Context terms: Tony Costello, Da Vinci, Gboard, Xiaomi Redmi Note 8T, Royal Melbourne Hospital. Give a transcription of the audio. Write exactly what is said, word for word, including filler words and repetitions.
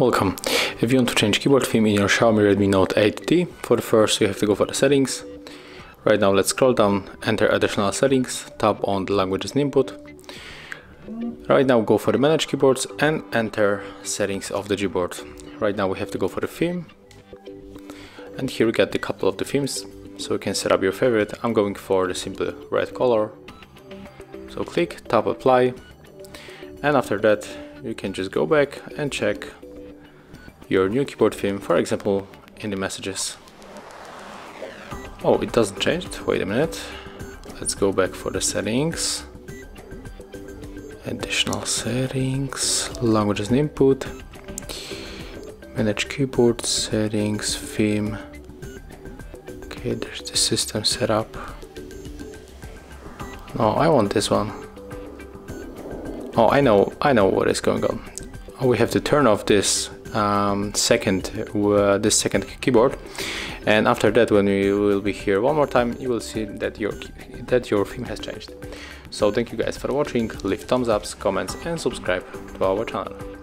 Welcome. If you want to change keyboard theme in your Xiaomi Redmi Note eight T, for the first you have to go for the settings. Right now let's scroll down, enter additional settings, tap on the languages and input. Right now go for the manage keyboards and enter settings of the Gboard. Right now we have to go for the theme. And here we get a couple of the themes, so you can set up your favorite. I'm going for the simple red color. So click, tap apply, and after that you can just go back and check your new keyboard theme, for example in the messages. Oh, it doesn't change, wait a minute, let's go back for the settings, additional settings, languages and input, manage keyboard, settings, theme, okay, there's the system setup. Oh, I want this one. Oh, I know, I know what is going on. We have to turn off this um, second, uh, this second keyboard, and after that, when we will be here one more time, you will see that your that your theme has changed. So thank you guys for watching. Leave thumbs ups, comments, and subscribe to our channel.